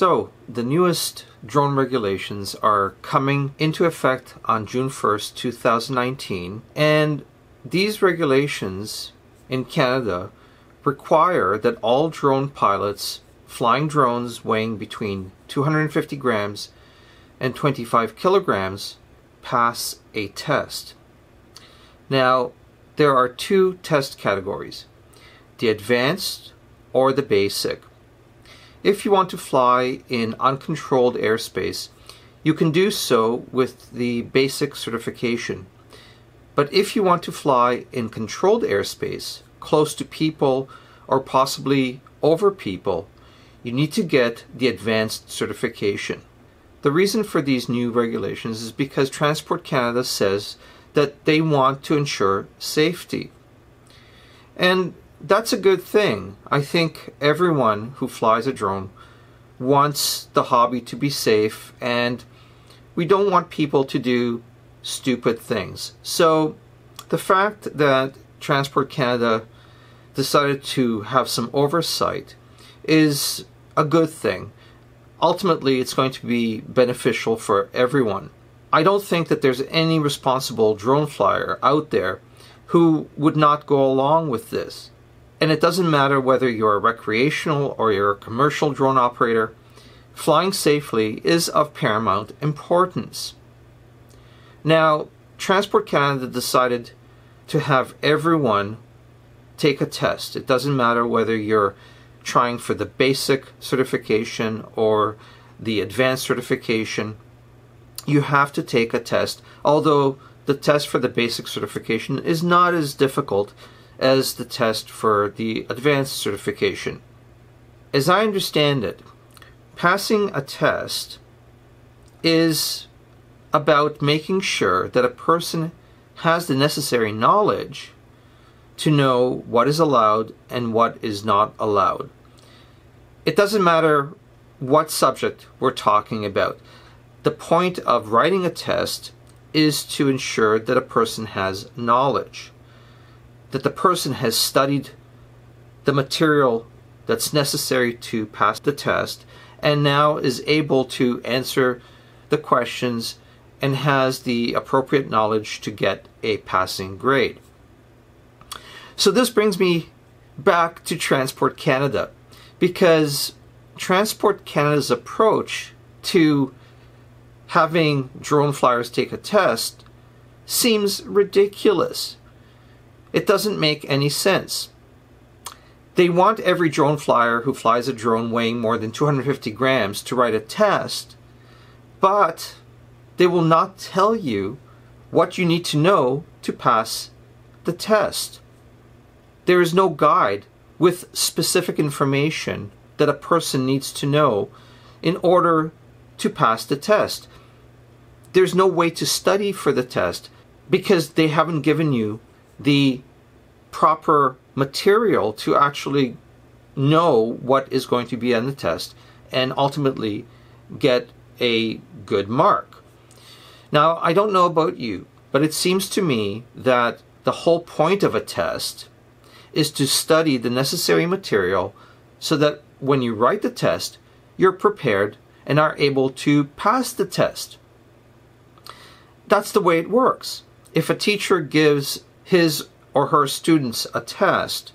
So the newest drone regulations are coming into effect on June 1st, 2019, and these regulations in Canada require that all drone pilots flying drones weighing between 250 grams and 25 kilograms pass a test. Now, there are two test categories, the advanced or the basic. If you want to fly in uncontrolled airspace, you can do so with the basic certification. But if you want to fly in controlled airspace, close to people or possibly over people, you need to get the advanced certification. The reason for these new regulations is because Transport Canada says that they want to ensure safety. And that's a good thing. I think everyone who flies a drone wants the hobby to be safe, and we don't want people to do stupid things. So the fact that Transport Canada decided to have some oversight is a good thing. Ultimately, it's going to be beneficial for everyone. I don't think that there's any responsible drone flyer out there who would not go along with this. And it doesn't matter whether you're a recreational or you're a commercial drone operator, flying safely is of paramount importance. Now, Transport Canada decided to have everyone take a test. It doesn't matter whether you're trying for the basic certification or the advanced certification. You have to take a test, although the test for the basic certification is not as difficult as the test for the advanced certification. As I understand it, passing a test is about making sure that a person has the necessary knowledge to know what is allowed and what is not allowed. It doesn't matter what subject we're talking about. The point of writing a test is to ensure that a person has knowledge, that the person has studied the material that's necessary to pass the test, and now is able to answer the questions and has the appropriate knowledge to get a passing grade. So this brings me back to Transport Canada, because Transport Canada's approach to having drone flyers take a test seems ridiculous. It doesn't make any sense. They want every drone flyer who flies a drone weighing more than 250 grams to write a test, but they will not tell you what you need to know to pass the test. There is no guide with specific information that a person needs to know in order to pass the test. There's no way to study for the test because they haven't given you the proper material to actually know what is going to be on the test and ultimately get a good mark. Now, I don't know about you, but it seems to me that the whole point of a test is to study the necessary material so that when you write the test, you're prepared and are able to pass the test. That's the way it works. If a teacher gives his or her students a test,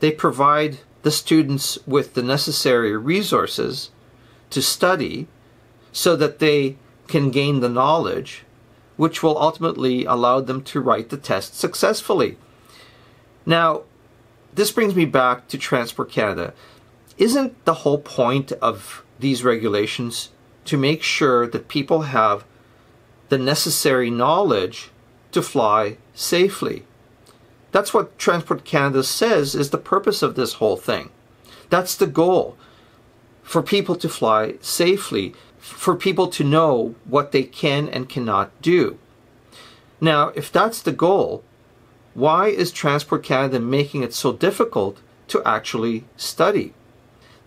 they provide the students with the necessary resources to study so that they can gain the knowledge which will ultimately allow them to write the test successfully. Now, this brings me back to Transport Canada. Isn't the whole point of these regulations to make sure that people have the necessary knowledge to fly safely? That's what Transport Canada says is the purpose of this whole thing. That's the goal, for people to fly safely, for people to know what they can and cannot do. Now, if that's the goal, why is Transport Canada making it so difficult to actually study?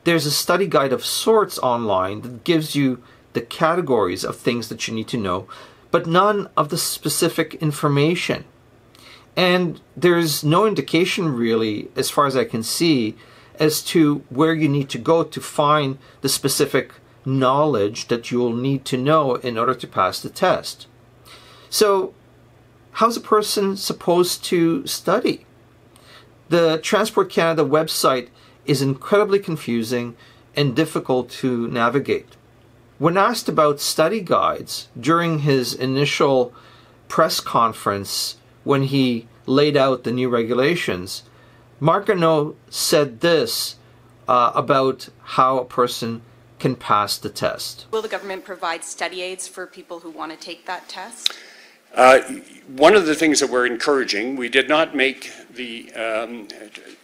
There's a study guide of sorts online that gives you the categories of things that you need to know, but none of the specific information. And there's no indication really, as far as I can see, as to where you need to go to find the specific knowledge that you'll need to know in order to pass the test. So how's a person supposed to study? The Transport Canada website is incredibly confusing and difficult to navigate. When asked about study guides during his initial press conference when he laid out the new regulations, Marc Arnault said this about how a person can pass the test. Will the government provide study aids for people who want to take that test? One of the things that we're encouraging, we did not make the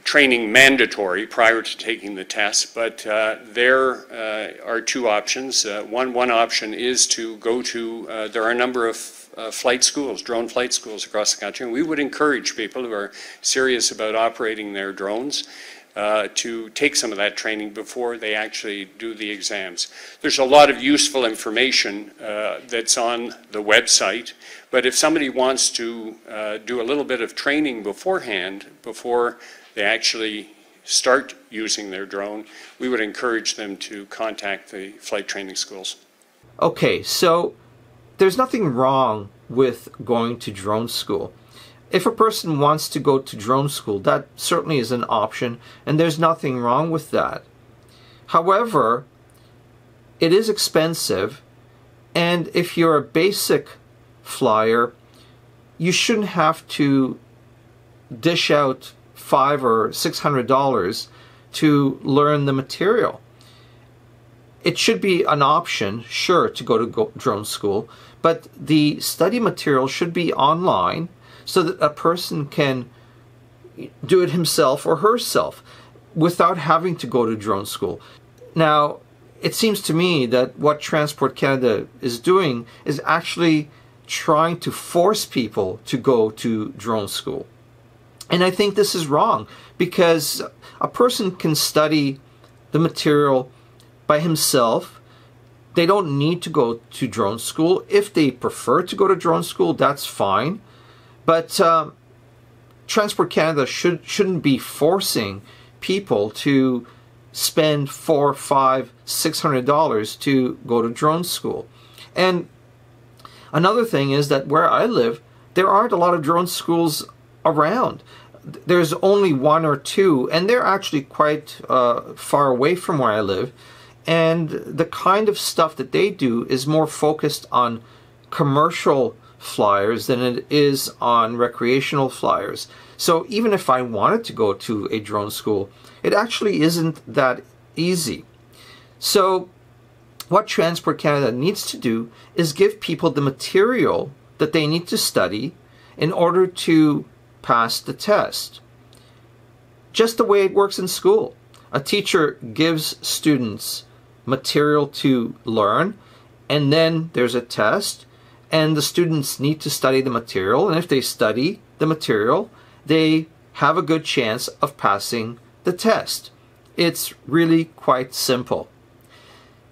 training mandatory prior to taking the test, but there are two options. One option is to go to, there are a number of flight schools, drone flight schools across the country, and we would encourage people who are serious about operating their drones to take some of that training before they actually do the exams. There's a lot of useful information that's on the website, but if somebody wants to do a little bit of training beforehand, before they actually start using their drone, we would encourage them to contact the flight training schools. Okay, so there's nothing wrong with going to drone school. If a person wants to go to drone school, that certainly is an option, and there's nothing wrong with that. However, it is expensive, and if you're a basic flyer, you shouldn't have to dish out $500 or $600 to learn the material. It should be an option, sure, to go to drone school, but the study material should be online, so that a person can do it himself or herself without having to go to drone school. Now, it seems to me that what Transport Canada is doing is actually trying to force people to go to drone school. And I think this is wrong, because a person can study the material by himself. They don't need to go to drone school. If they prefer to go to drone school, that's fine. But Transport Canada shouldn't be forcing people to spend $400, $500, $600 to go to drone school. And another thing is that where I live, there aren't a lot of drone schools around. There's only one or two, and they're actually quite far away from where I live. And the kind of stuff that they do is more focused on commercial flyers than it is on recreational flyers. So even if I wanted to go to a drone school, it actually isn't that easy. So what Transport Canada needs to do is give people the material that they need to study in order to pass the test. Just the way it works in school. A teacher gives students material to learn, and then there's a test, and the students need to study the material, and if they study the material, they have a good chance of passing the test. It's really quite simple.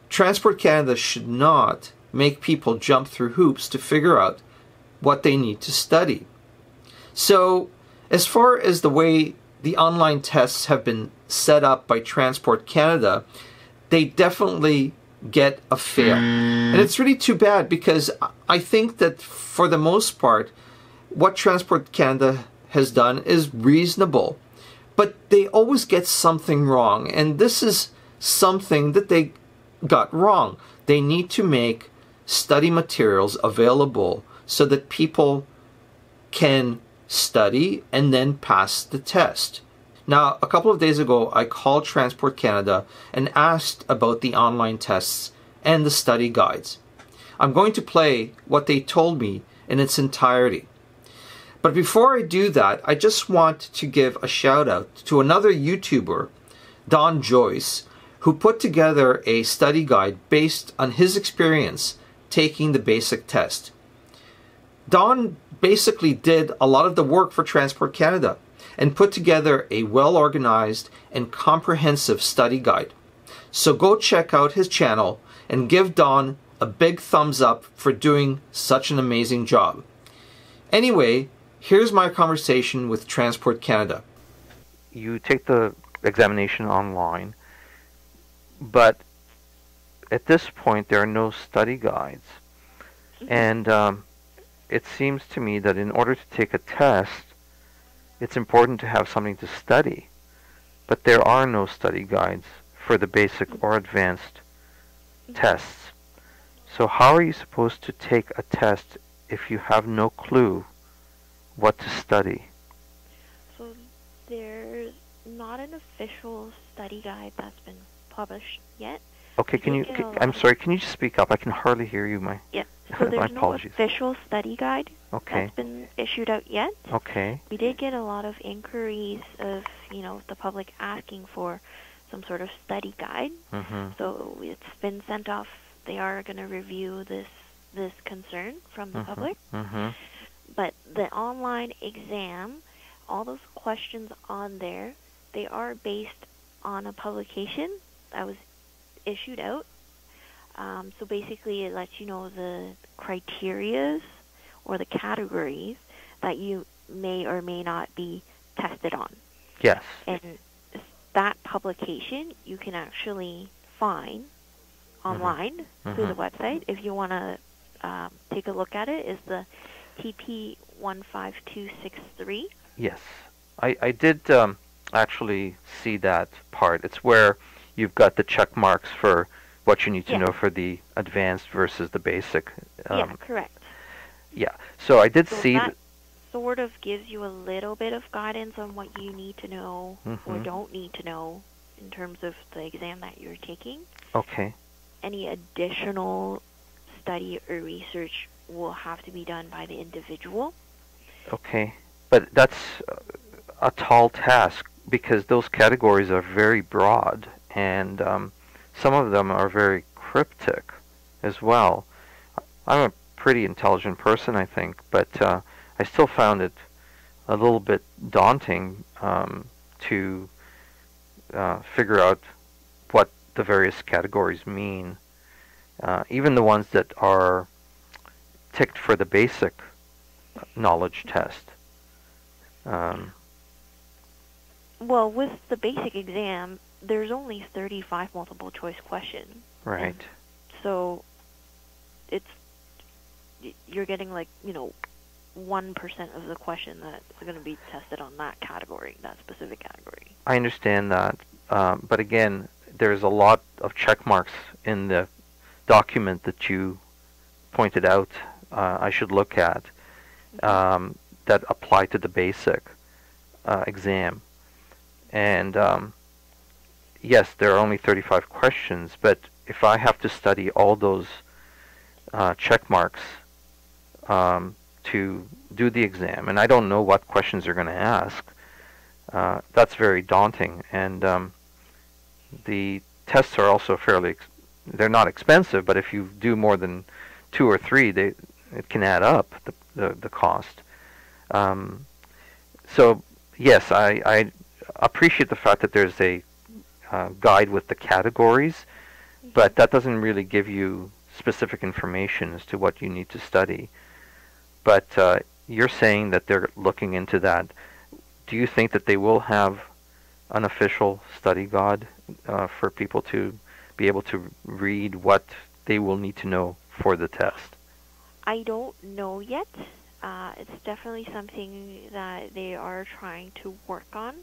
Transport Canada should not make people jump through hoops to figure out what they need to study. So, as far as the way the online tests have been set up by Transport Canada, they definitely get a fail. And it's really too bad, because I think that for the most part what Transport Canada has done is reasonable, but they always get something wrong, and this is something that they got wrong. They need to make study materials available so that people can study and then pass the test. Now, a couple of days ago, I called Transport Canada and asked about the online tests and the study guides. I'm going to play what they told me in its entirety. But before I do that, I just want to give a shout out to another YouTuber, Don Joyce, who put together a study guide based on his experience taking the basic test. Don basically did a lot of the work for Transport Canada and put together a well-organized and comprehensive study guide. So go check out his channel and give Don a big thumbs up for doing such an amazing job. Anyway, here's my conversation with Transport Canada. You take the examination online, but at this point there are no study guides, and it seems to me that in order to take a test, it's important to have something to study, but there are no study guides for the basic or advanced tests. So how are you supposed to take a test if you have no clue what to study? So there's not an official study guide that's been published yet. Okay, can you, I'm sorry, can you just speak up? I can hardly hear you. My, yeah. So there's no official study guide that's been issued out yet. Okay. We did get a lot of inquiries of, you know, the public asking for some sort of study guide. Mm-hmm. So it's been sent off. They are going to review this concern from the mm-hmm. public. Mm-hmm. But the online exam, all those questions on there, they are based on a publication that was issued out. So basically it lets you know the criterias or the categories that you may or may not be tested on. Yes. And that publication you can actually find online mm-hmm. through mm-hmm. the website. If you want to take a look at it, is the TP15263. Yes. I did actually see that part. It's where you've got the check marks for what you need to know for the advanced versus the basic. Yeah, correct. Yeah, so I did see that sort of gives you a little bit of guidance on what you need to know mm-hmm. or don't need to know in terms of the exam that you're taking. Okay. Any additional study or research will have to be done by the individual. Okay, but that's a tall task because those categories are very broad, and some of them are very cryptic as well. I'm a pretty intelligent person, I think, but I still found it a little bit daunting to figure out what the various categories mean. Even the ones that are ticked for the basic knowledge test. Well, with the basic exam, there's only 35 multiple choice questions. Right. So it's, you're getting like, you know, 1% of the question that's going to be tested on that category, that specific category. I understand that. But again, there's a lot of check marks in the document that you pointed out I should look at that apply to the basic exam. And yes, there are only 35 questions, but if I have to study all those check marks to do the exam, and I don't know what questions they're going to ask, that's very daunting. And the tests are also fairly, they're not expensive, but if you do more than 2 or 3, it can add up, the cost. So yes, I appreciate the fact that there's a guide with the categories, but that doesn't really give you specific information as to what you need to study. But you're saying that they're looking into that. Do you think that they will have an official study guide for people to be able to read what they will need to know for the test? I don't know yet. It's definitely something that they are trying to work on,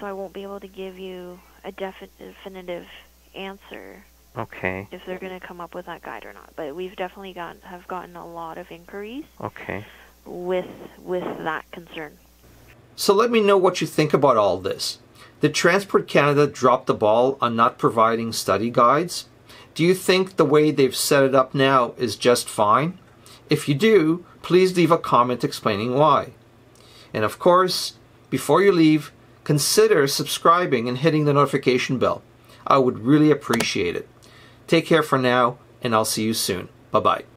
so I won't be able to give you a definitive answer. Okay. If they're going to come up with that guide or not, but we've definitely have gotten a lot of inquiries. Okay. With that concern. So let me know what you think about all this. Did Transport Canada drop the ball on not providing study guides? Do you think the way they've set it up now is just fine? If you do, please leave a comment explaining why. And of course, before you leave, consider subscribing and hitting the notification bell. I would really appreciate it. Take care for now, and I'll see you soon. Bye-bye.